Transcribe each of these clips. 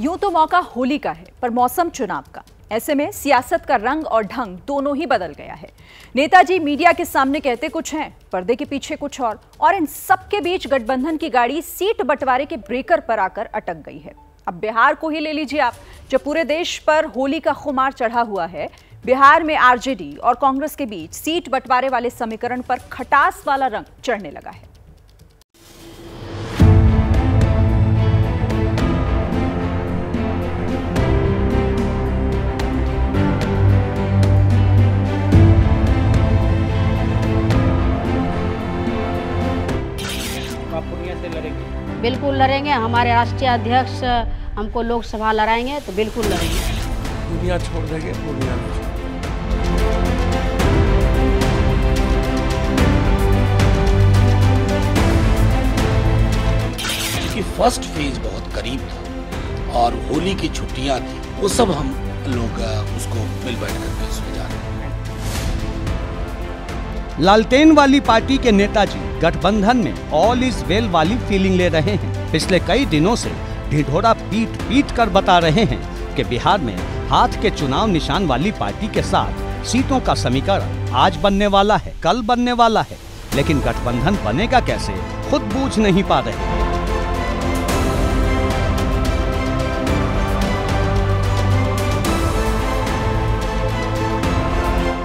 यूं तो मौका होली का है पर मौसम चुनाव का। ऐसे में सियासत का रंग और ढंग दोनों ही बदल गया है। नेताजी मीडिया के सामने कहते कुछ हैं, पर्दे के पीछे कुछ और इन सब के बीच गठबंधन की गाड़ी सीट बंटवारे के ब्रेकर पर आकर अटक गई है। अब बिहार को ही ले लीजिए आप, जब पूरे देश पर होली का खुमार चढ़ा हुआ है। बिहार में आरजेडी और कांग्रेस के बीच सीट बंटवारे वाले समीकरण पर खटास वाला रंग चढ़ने लगा है। बिल्कुल लड़ेंगे, हमारे राष्ट्रीय अध्यक्ष हमको लोकसभा लड़ाएंगे तो बिल्कुल लड़ेंगे। दुनिया छोड़ देंगे, पूर्णिया में क्योंकि फर्स्ट फेज बहुत करीब था और होली की छुट्टियां थी, वो सब हम लोग उसको मिल बैठ कर समझा रहे हैं। लालटेन वाली पार्टी के नेताजी गठबंधन में ऑल इज वेल वाली फीलिंग ले रहे हैं। पिछले कई दिनों से ढिढोरा पीट कर बता रहे हैं कि बिहार में हाथ के चुनाव निशान वाली पार्टी के साथ सीटों का समीकरण आज बनने वाला है, कल बनने वाला है, लेकिन गठबंधन बनेगा कैसे खुद बूझ नहीं पा रहे।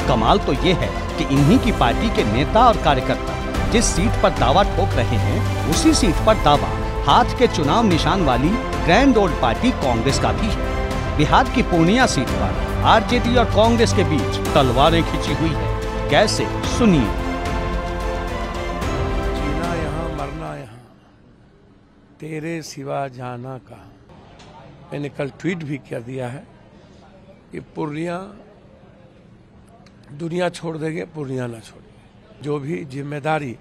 कमाल तो ये है कि इन्हीं की पार्टी के नेता और कार्यकर्ता जिस सीट पर दावा ठोक रहे हैं, उसी सीट पर दावा हाथ के चुनाव निशान वाली ग्रैंड ओल्ड पार्टी कांग्रेस का भी है। बिहार की पूर्णिया सीट पर आरजेडी और कांग्रेस के बीच तलवारें खींची हुई है। कैसे, सुनिए। जीना यहाँ, मरना यहाँ, तेरे सिवा जाना कहाँ। मैंने कल ट्वीट भी कर दिया है कि पूर्णिया दुनिया छोड़ देंगे, पूर्णिया ना छोड़ेंगे। जो भी जिम्मेदारी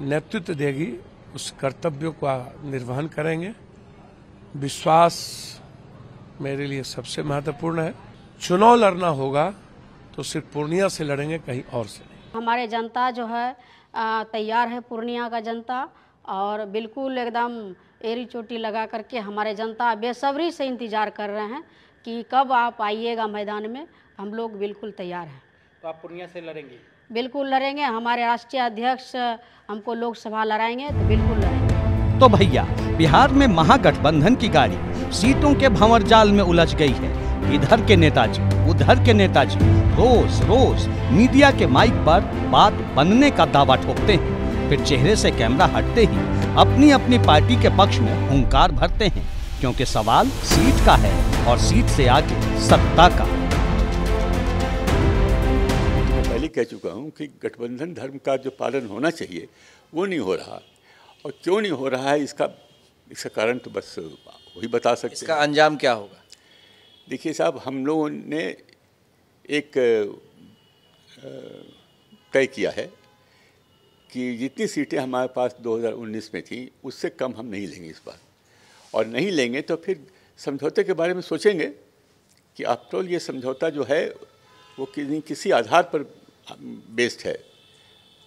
नेतृत्व देगी उस कर्तव्य का निर्वहन करेंगे। विश्वास मेरे लिए सबसे महत्वपूर्ण है। चुनाव लड़ना होगा तो सिर्फ पूर्णिया से लड़ेंगे, कहीं और से नहीं। हमारे जनता जो है तैयार है, पूर्णिया का जनता, और बिल्कुल एकदम एरी चोटी लगा करके हमारे जनता बेसब्री से इंतजार कर रहे हैं कि कब आप आइएगा मैदान में। हम लोग बिल्कुल तैयार हैं। तो आप पूर्णिया से लड़ेंगे? बिल्कुल लड़ेंगे, हमारे राष्ट्रीय अध्यक्ष हमको लोकसभा लड़ाएंगे तो बिल्कुल लड़ेंगे। तो भैया, बिहार में महागठबंधन की गाड़ी सीटों के भंवर जाल में उलझ गई है। इधर के नेताजी, उधर के नेताजी रोज रोज मीडिया के माइक पर बात बनने का दावा ठोकते हैं, फिर चेहरे से कैमरा हटते ही अपनी अपनी पार्टी के पक्ष में हुंकार भरते हैं, क्योंकि सवाल सीट का है और सीट से आगे सत्ता का। कह चुका हूं कि गठबंधन धर्म का जो पालन होना चाहिए वो नहीं हो रहा, और क्यों नहीं हो रहा है इसका कारण तो बस वही बता सकते हैं। इसका अंजाम क्या होगा? देखिए साहब, हम लोगों ने एक तय किया है कि जितनी सीटें हमारे पास 2019 में थी उससे कम हम नहीं लेंगे इस बार, और नहीं लेंगे तो फिर समझौते के बारे में सोचेंगे कि आफ्टर ऑल ये समझौता जो है वो किसी आधार पर बेस्ड है,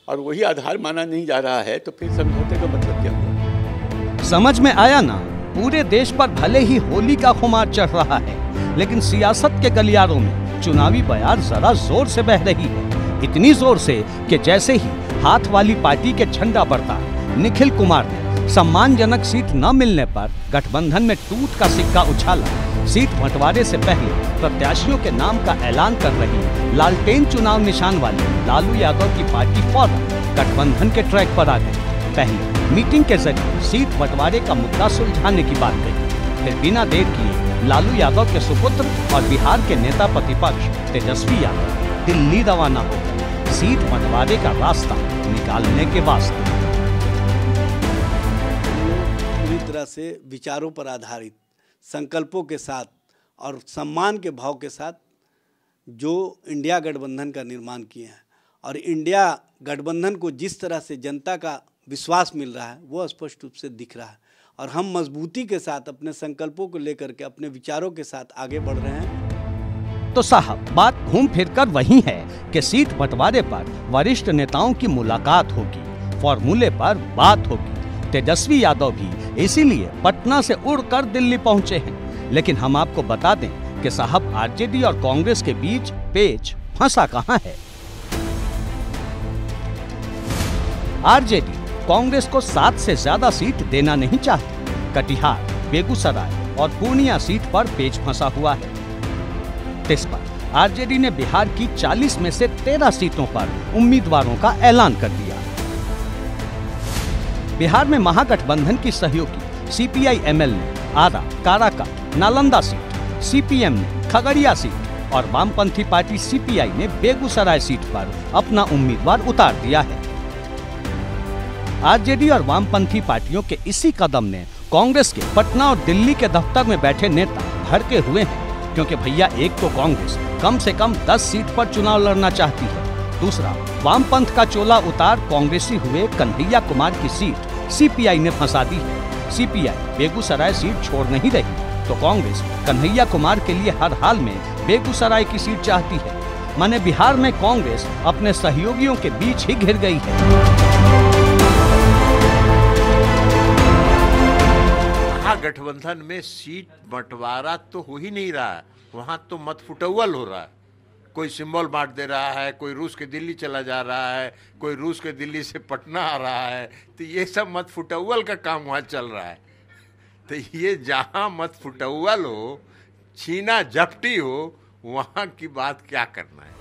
और वही आधार माना नहीं जा रहा है तो फिर समझौते का मतलब क्या हुआ? समझ में आया ना? पूरे देश पर भले ही होली का खुमार चढ़ रहा है, लेकिन सियासत के गलियारों में चुनावी बयार जरा जोर से बह रही है। इतनी जोर से कि जैसे ही हाथ वाली पार्टी के झंडा बढ़ता, निखिल कुमार ने सम्मानजनक सीट न मिलने पर गठबंधन में टूट का सिक्का उछाला। सीट बंटवारे से पहले प्रत्याशियों के नाम का ऐलान कर रही लालटेन चुनाव निशान वाली लालू यादव की पार्टी फौरन गठबंधन के ट्रैक पर आ गई। पहले मीटिंग के जरिए सीट बंटवारे का मुद्दा सुलझाने की बात कही, फिर बिना देर किए लालू यादव के सुपुत्र और बिहार के नेता प्रतिपक्ष तेजस्वी यादव दिल्ली रवाना हो गए सीट बंटवारे का रास्ता निकालने के वास्ते। पूरी तरह से विचारों पर आधारित, संकल्पों के साथ और सम्मान के भाव के साथ जो इंडिया गठबंधन का निर्माण किए हैं, और इंडिया गठबंधन को जिस तरह से जनता का विश्वास मिल रहा है वो स्पष्ट रूप से दिख रहा है, और हम मजबूती के साथ अपने संकल्पों को लेकर के अपने विचारों के साथ आगे बढ़ रहे हैं। तो साहब, बात घूम फिर कर वही है कि सीट बंटवारे पर वरिष्ठ नेताओं की मुलाकात होगी, फॉर्मूले पर बात होगी, तेजस्वी यादव भी इसीलिए पटना से उड़कर दिल्ली पहुंचे हैं। लेकिन हम आपको बता दें कि साहब, आरजेडी और कांग्रेस के बीच पेच फंसा कहां है। आरजेडी कांग्रेस को 7 से ज्यादा सीट देना नहीं चाहती। कटिहार, बेगूसराय और पूर्णिया सीट पर पेच फंसा हुआ है। इस पर आरजेडी ने बिहार की 40 में से 13 सीटों पर उम्मीदवारों का ऐलान कर दिया। बिहार में महागठबंधन की सहयोगी सीपीआई-एमएल ने आरा, काराकाट, नालंदा सीट, सीपीएम ने खगड़िया सीट और वामपंथी पार्टी सीपीआई ने बेगूसराय सीट पर अपना उम्मीदवार उतार दिया है। आरजेडी और वामपंथी पार्टियों के इसी कदम ने कांग्रेस के पटना और दिल्ली के दफ्तर में बैठे नेता भड़के हुए हैं, क्योंकि भैया एक तो कांग्रेस कम से कम 10 सीट पर चुनाव लड़ना चाहती है, दूसरा वामपंथ का चोला उतार कांग्रेसी हुए कन्हैया कुमार की सीट सीपीआई ने फंसा दी है। सीपीआई बेगूसराय सीट छोड़ नहीं रही तो कांग्रेस कन्हैया कुमार के लिए हर हाल में बेगूसराय की सीट चाहती है। माने बिहार में कांग्रेस अपने सहयोगियों के बीच ही घिर गई है। गठबंधन में सीट बंटवारा तो हो ही नहीं रहा, वहां तो मत फुटवल हो रहा है। कोई सिंबल बांट दे रहा है, कोई रूस के दिल्ली चला जा रहा है, कोई रूस के दिल्ली से पटना आ रहा है, तो ये सब मत फुटवल का काम वहां चल रहा है। तो ये जहां मत फुटवल हो, छीना झपटी हो, वहां की बात क्या करना है।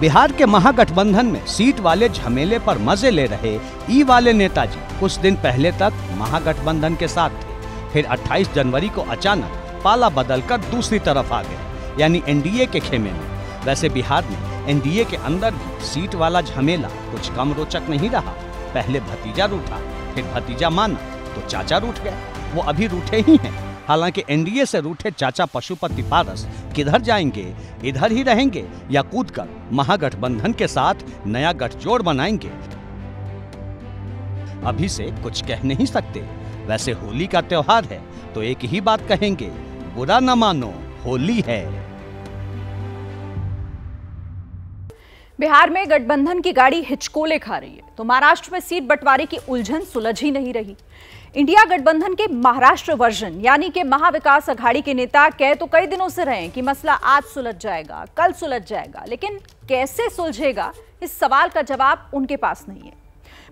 बिहार के महागठबंधन में सीट वाले झमेले पर मजे ले रहे ई वाले नेताजी कुछ दिन पहले तक महागठबंधन के साथ थे, फिर 28 जनवरी को अचानक पाला बदलकर दूसरी तरफ आ गए, यानी एनडीए के खेमे में। वैसे बिहार में एनडीए के अंदर भी सीट वाला झमेला कुछ कम रोचक नहीं रहा। पहले भतीजा रूठा, फिर भतीजा माना तो चाचा रूठ गए, वो अभी रूठे ही हैं। हालांकि एनडीए से रूठे चाचा पशुपति पारस किधर जाएंगे, इधर ही रहेंगे या कूदकर महागठबंधन के साथ नया गठजोड़ बनाएंगे, अभी से कुछ कह नहीं सकते। वैसे होली का त्योहार है तो एक ही बात कहेंगे, बुरा न मानो होली है। बिहार में गठबंधन की गाड़ी हिचकोले खा रही है तो महाराष्ट्र में सीट बंटवारे की उलझन सुलझ ही नहीं रही। इंडिया गठबंधन के महाराष्ट्र वर्जन यानी कि महाविकास अघाड़ी के नेता कह तो कई दिनों से रहे कि मसला आज सुलझ जाएगा, कल सुलझ जाएगा, लेकिन कैसे सुलझेगा इस सवाल का जवाब उनके पास नहीं है।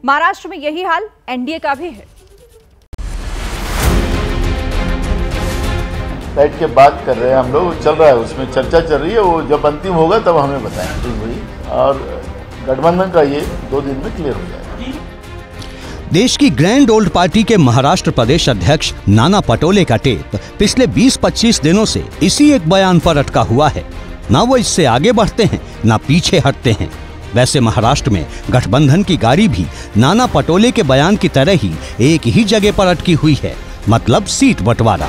महाराष्ट्र में यही हाल एनडीए का भी है। बैठ के बात कर रहे हैं हम लोग, चल रहा है, उसमें चर्चा चल रही है, वो जब अंतिम होगा तब हमें बताएं और गठबंधन का ये 2 दिन में क्लियर हो जाएगा। देश की ग्रैंड ओल्ड पार्टी के महाराष्ट्र प्रदेश अध्यक्ष नाना पटोले का टेप पिछले 20-25 दिनों से इसी एक बयान पर अटका हुआ है। ना वो इससे आगे बढ़ते हैं ना पीछे हटते हैं। वैसे महाराष्ट्र में गठबंधन की गाड़ी भी नाना पटोले के बयान की तरह ही एक ही जगह पर अटकी हुई है, मतलब सीट बंटवारा।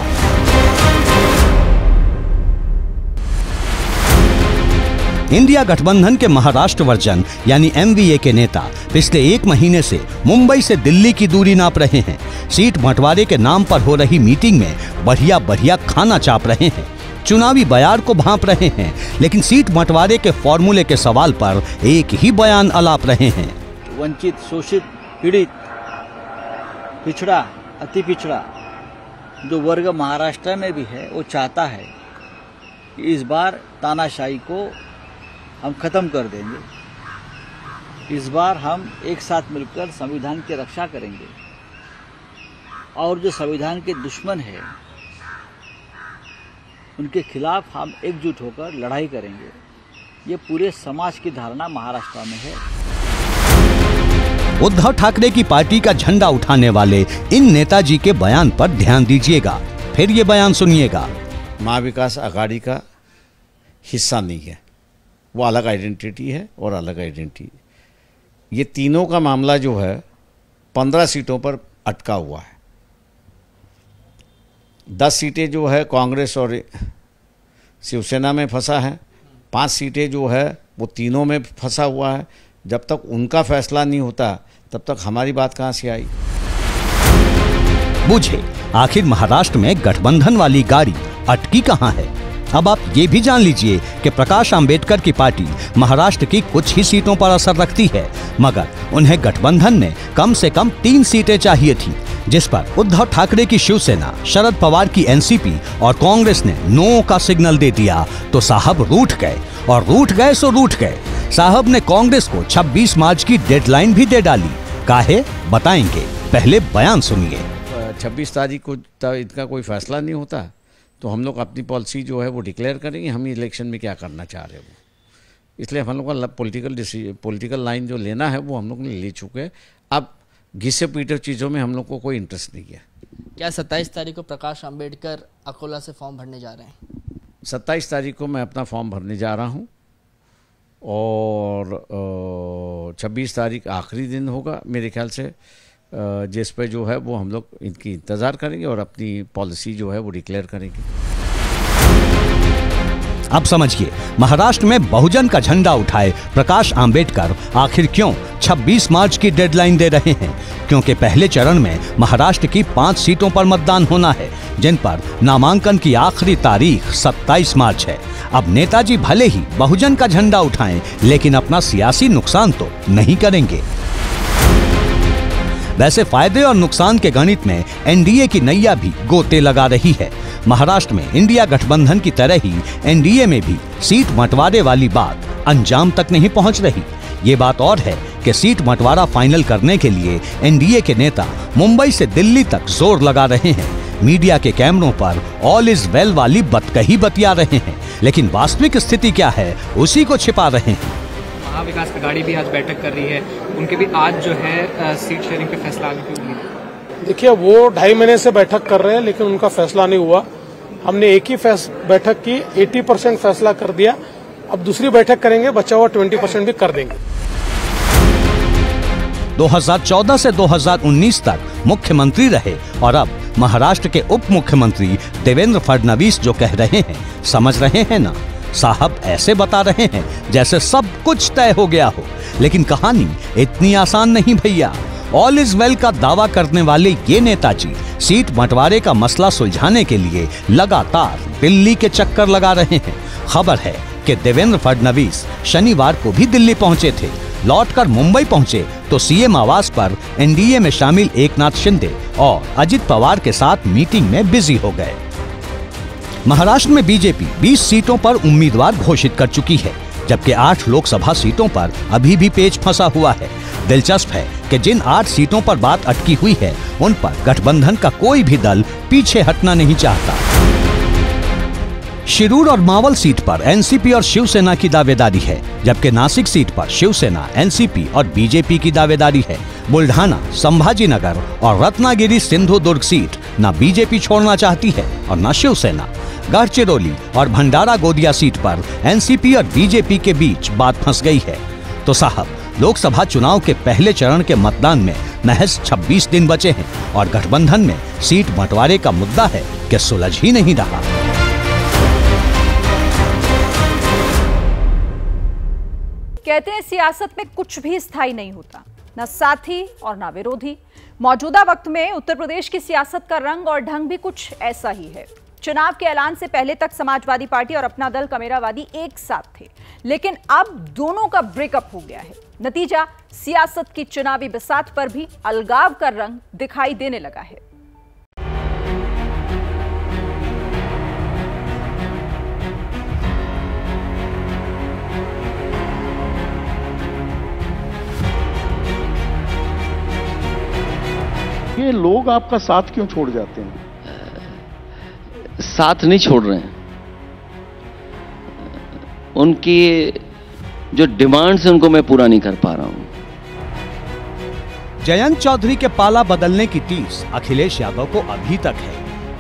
इंडिया गठबंधन के महाराष्ट्र वर्जन यानी एमवीए के नेता पिछले 1 महीने से मुंबई से दिल्ली की दूरी नाप रहे हैं। सीट बंटवारे के नाम पर हो रही मीटिंग में बढ़िया बढ़िया खाना चाप रहे हैं, चुनावी बयार को भांप रहे हैं, लेकिन सीट बंटवारे के फॉर्मूले के सवाल पर एक ही बयान अलाप रहे हैं। वंचित, शोषित, पीड़ित, पिछड़ा, अति पिछड़ा जो वर्ग महाराष्ट्र में भी है वो चाहता है कि इस बार तानाशाही को हम खत्म कर देंगे, इस बार हम एक साथ मिलकर संविधान की रक्षा करेंगे और जो संविधान के दुश्मन है उनके खिलाफ हम एकजुट होकर लड़ाई करेंगे। ये पूरे समाज की धारणा महाराष्ट्र में है। उद्धव ठाकरे की पार्टी का झंडा उठाने वाले इन नेताजी के बयान पर ध्यान दीजिएगा, फिर ये बयान सुनिएगा। महाविकास आघाड़ी का हिस्सा नहीं है, वो अलग आइडेंटिटी है और अलग आइडेंटिटी, ये तीनों का मामला जो है 15 सीटों पर अटका हुआ है। 10 सीटें जो है कांग्रेस और शिवसेना में फंसा है, 5 सीटें जो है वो तीनों में फंसा हुआ है। जब तक उनका फैसला नहीं होता तब तक हमारी बात कहाँ से आई। बुझे आखिर महाराष्ट्र में गठबंधन वाली गाड़ी अटकी कहाँ है। अब आप ये भी जान लीजिए कि प्रकाश अम्बेडकर की पार्टी महाराष्ट्र की कुछ ही सीटों पर असर रखती है, मगर उन्हें गठबंधन में कम से कम 3 सीटें चाहिए थी, जिस पर उद्धव ठाकरे की शिवसेना, शरद पवार की एनसीपी और कांग्रेस ने नो का सिग्नल दे दिया। तो साहब रूठ गए, और रूठ गए सो रूठ गए। साहब ने कांग्रेस को 26 मार्च की डेडलाइन भी दे डाली। काहे बताएंगे, पहले बयान सुनिए। 26 तारीख को इनका कोई फैसला नहीं होता तो हम लोग अपनी पॉलिसी जो है वो डिक्लेयर करेंगे, हम इलेक्शन में क्या करना चाह रहे हो। इसलिए हम लोग का पॉलिटिकल लाइन जो लेना है वो हम लोग ने ले चुके हैं। अब घिसे पीटे चीज़ों में हम लोग को कोई इंटरेस्ट नहीं है। क्या 27 तारीख को प्रकाश अम्बेडकर अकोला से फॉर्म भरने जा रहे हैं? 27 तारीख को मैं अपना फॉर्म भरने जा रहा हूँ और 26 तारीख आखिरी दिन होगा मेरे ख्याल से, जिस पे जो है वो हम लोग इनकी इंतज़ार करेंगे और अपनी पॉलिसी जो है वो डिक्लेयर करेंगे। अब समझिए, महाराष्ट्र में बहुजन का झंडा उठाए प्रकाश आम्बेडकर आखिर क्यों 26 मार्च की डेडलाइन दे रहे हैं। क्योंकि पहले चरण में महाराष्ट्र की 5 सीटों पर मतदान होना है, जिन पर नामांकन की आखिरी तारीख 27 मार्च है। अब नेताजी भले ही बहुजन का झंडा उठाएं, लेकिन अपना सियासी नुकसान तो नहीं करेंगे। वैसे फायदे और नुकसान के गणित में एनडीए की नैया भी गोते लगा रही है। महाराष्ट्र में इंडिया गठबंधन की तरह ही एनडीए में भी सीट बंटवारे वाली बात अंजाम तक नहीं पहुंच रही। ये बात और है कि सीट बंटवारा फाइनल करने के लिए एनडीए के नेता मुंबई से दिल्ली तक जोर लगा रहे हैं, मीडिया के कैमरों पर ऑल इज वेल वाली बतकही बतिया रहे हैं, लेकिन वास्तविक स्थिति क्या है उसी को छिपा रहे हैं। विकास अघाड़ी भी आज बैठक कर रही है, उनके भी आज जो है सीट शेयरिंग पे फैसला आने की उम्मीद है। देखिए, वो 2.5 महीने से बैठक कर रहे हैं लेकिन उनका फैसला नहीं हुआ। हमने एक ही बैठक की 80% फैसला कर दिया। अब दूसरी बैठक करेंगे, बचा हुआ 20% भी कर देंगे। 2014 से 2019 तक मुख्यमंत्री रहे और अब महाराष्ट्र के उप मुख्यमंत्री देवेंद्र फडणवीस जो कह रहे हैं, समझ रहे हैं ना। साहब ऐसे बता रहे हैं जैसे सब कुछ तय हो गया हो, लेकिन कहानी इतनी आसान नहीं भैया। ऑल इज वेल का दावा करने वाले ये नेताजी सीट बंटवारे का मसला सुलझाने के लिए लगातार दिल्ली के चक्कर लगा रहे हैं। खबर है कि देवेंद्र फडणवीस शनिवार को भी दिल्ली पहुंचे थे। लौटकर मुंबई पहुंचे तो सीएम आवास पर एनडीए में शामिल एकनाथ शिंदे और अजित पवार के साथ मीटिंग में बिजी हो गए। महाराष्ट्र में बीजेपी 20 सीटों पर उम्मीदवार घोषित कर चुकी है, जबकि 8 लोकसभा सीटों पर अभी भी पेच फंसा हुआ है। दिलचस्प है कि जिन 8 सीटों पर बात अटकी हुई है उन पर गठबंधन का कोई भी दल पीछे हटना नहीं चाहता। शिरूर और मावल सीट पर एनसीपी और शिवसेना की दावेदारी है, जबकि नासिक सीट पर शिवसेना, एनसीपी और बीजेपी की दावेदारी है। बुल्ढाना, संभाजी नगर और रत्नागिरी सिंधु दुर्ग सीट न बीजेपी छोड़ना चाहती है और न शिवसेना। गढ़चिरौली और भंडारा गोंदिया सीट पर एनसीपी और बीजेपी के बीच बात फंस गई है। तो साहब, लोकसभा चुनाव के पहले चरण के मतदान में महज 26 दिन बचे हैं और गठबंधन में सीट बंटवारे का मुद्दा है कि सुलझ ही नहीं रहा। कहते हैं सियासत में कुछ भी स्थायी नहीं होता, ना साथी और ना विरोधी। मौजूदा वक्त में उत्तर प्रदेश की सियासत का रंग और ढंग भी कुछ ऐसा ही है। चुनाव के ऐलान से पहले तक समाजवादी पार्टी और अपना दल कमेरावादी एक साथ थे, लेकिन अब दोनों का ब्रेकअप हो गया है। नतीजा, सियासत की चुनावी बसात पर भी अलगाव का रंग दिखाई देने लगा है। ये लोग आपका साथ क्यों छोड़ जाते हैं? साथ नहीं छोड़ रहे हैं, उनकी जो डिमांड्स हैं उनको मैं पूरा नहीं कर पा रहा हूं। जयंत चौधरी के पाला बदलने की टीस अखिलेश यादव को अभी तक है,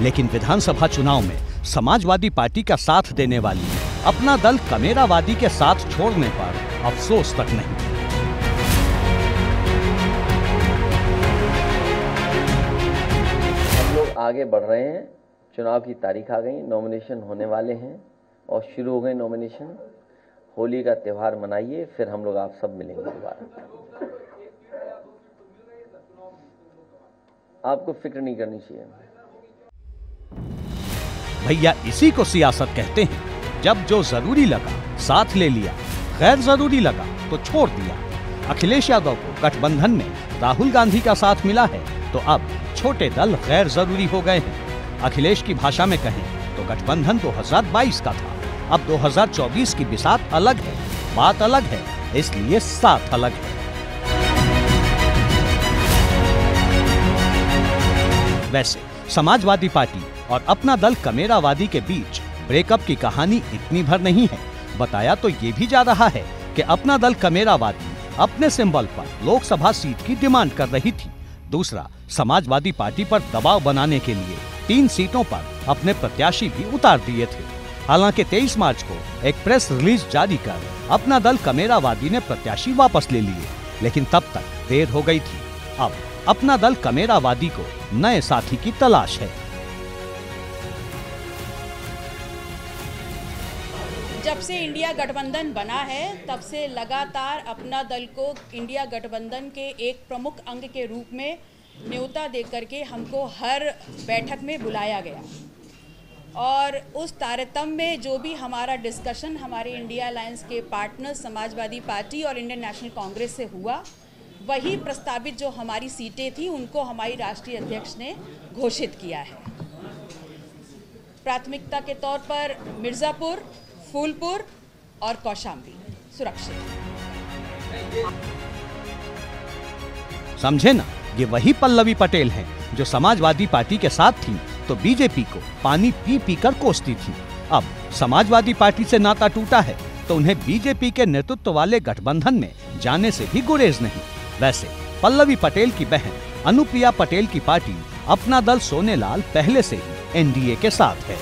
लेकिन विधानसभा चुनाव में समाजवादी पार्टी का साथ देने वाली अपना दल कमेरावादी के साथ छोड़ने पर अफसोस तक नहीं। हम लोग आगे बढ़ रहे हैं, चुनाव की तारीख आ गई, नॉमिनेशन होने वाले हैं और शुरू हो गए नॉमिनेशन। होली का त्यौहार मनाइए, फिर हम लोग आप सब मिलेंगे दोबारा। आपको फिक्र नहीं करनी चाहिए। भैया इसी को सियासत कहते हैं। जब जो जरूरी लगा साथ ले लिया, गैर जरूरी लगा तो छोड़ दिया। अखिलेश यादव को गठबंधन में राहुल गांधी का साथ मिला है तो अब छोटे दल गैर जरूरी हो गए हैं। अखिलेश की भाषा में कहें तो गठबंधन 2022 का था, अब 2024 की बिसात अलग है, बात अलग है, इसलिए साथ अलग है। वैसे समाजवादी पार्टी और अपना दल कमेरावादी के बीच ब्रेकअप की कहानी इतनी भर नहीं है। बताया तो ये भी जा रहा है कि अपना दल कमेरावादी अपने सिंबल पर लोकसभा सीट की डिमांड कर रही थी, दूसरा समाजवादी पार्टी पर दबाव बनाने के लिए 3 सीटों पर अपने प्रत्याशी भी उतार दिए थे। हालांकि 23 मार्च को एक प्रेस रिलीज जारी कर अपना दल कमेरावादी ने प्रत्याशी वापस ले लिए, लेकिन तब तक देर हो गई थी। अब अपना दल कमेरावादी को नए साथी की तलाश है। जब से इंडिया गठबंधन बना है तब से लगातार अपना दल को इंडिया गठबंधन के एक प्रमुख अंग के रूप में न्योता देकर के हमको हर बैठक में बुलाया गया और उस तारतम्य में जो भी हमारा डिस्कशन हमारे इंडिया अलायंस के पार्टनर समाजवादी पार्टी और इंडियन नेशनल कांग्रेस से हुआ, वही प्रस्तावित जो हमारी सीटें थी उनको हमारी राष्ट्रीय अध्यक्ष ने घोषित किया है। प्राथमिकता के तौर पर मिर्ज़ापुर, फूलपुर और कौशाम्बी सुरक्षित। समझे ना, ये वही पल्लवी पटेल हैं जो समाजवादी पार्टी के साथ थी तो बीजेपी को पानी पी पी कर कोसती थी। अब समाजवादी पार्टी से नाता टूटा है तो उन्हें बीजेपी के नेतृत्व वाले गठबंधन में जाने से भी गुरेज नहीं। वैसे पल्लवी पटेल की बहन अनुप्रिया पटेल की पार्टी अपना दल सोनेलाल पहले से ही एनडीए के साथ है।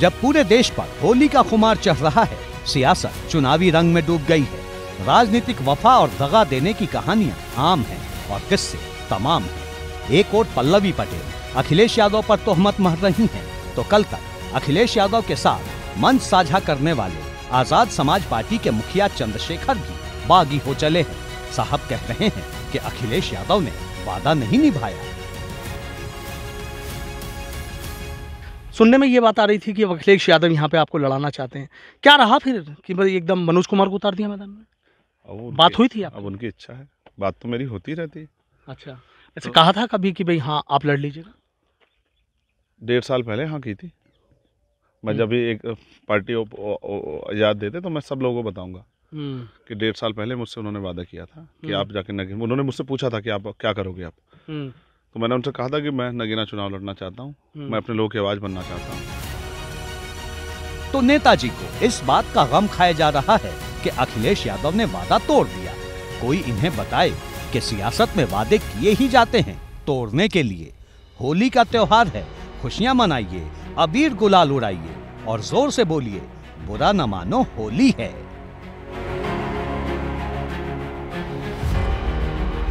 जब पूरे देश पर होली का खुमार चढ़ रहा है, सियासत चुनावी रंग में डूब गई है। राजनीतिक वफा और दगा देने की कहानियां आम हैं और किस्से तमाम हैं। एक ओर पल्लवी पटेल अखिलेश यादव पर तोहमत मढ़ रही हैं, तो कल तक अखिलेश यादव के साथ मंच साझा करने वाले आजाद समाज पार्टी के मुखिया चंद्रशेखर भी बागी हो चले हैं। साहब कह रहे हैं कि अखिलेश यादव ने वादा नहीं निभाया। सुनने में ये बात आ रही थी कि अखिलेश यादव यहाँ पे आपको लड़ाना चाहते हैं, क्या रहा फिर कि भाई एकदम मनोज कुमार को उतार दिया मैदान में? बात हुई थी? अब उनकी इच्छा है, बात तो मेरी होती रहती है। अच्छा, ऐसे तो कहा था कभी कि भाई हाँ आप लड़ लीजिएगा? 1.5 साल पहले हाँ की थी। मैं जब भी एक पार्टी याद देते तो मैं सब लोगों को बताऊँगा कि 1.5 साल पहले मुझसे उन्होंने वादा किया था कि आप जाके नगीना, उन्होंने मुझसे पूछा था कि आप क्या करोगे आप, तो मैंने उनसे कहा था कि मैं नगीना चुनाव लड़ना चाहता हूँ, मैं अपने लोगों की आवाज बनना चाहता हूँ। तो नेताजी को इस बात का गम खाया जा रहा है कि अखिलेश यादव ने वादा तोड़ दिया। कोई इन्हें बताए कि सियासत में वादे किए ही जाते हैं तोड़ने के लिए। होली का त्योहार है, खुशियाँ मनाइए, अबीर गुलाल उड़ाइए और जोर से बोलिए बुरा न मानो होली है।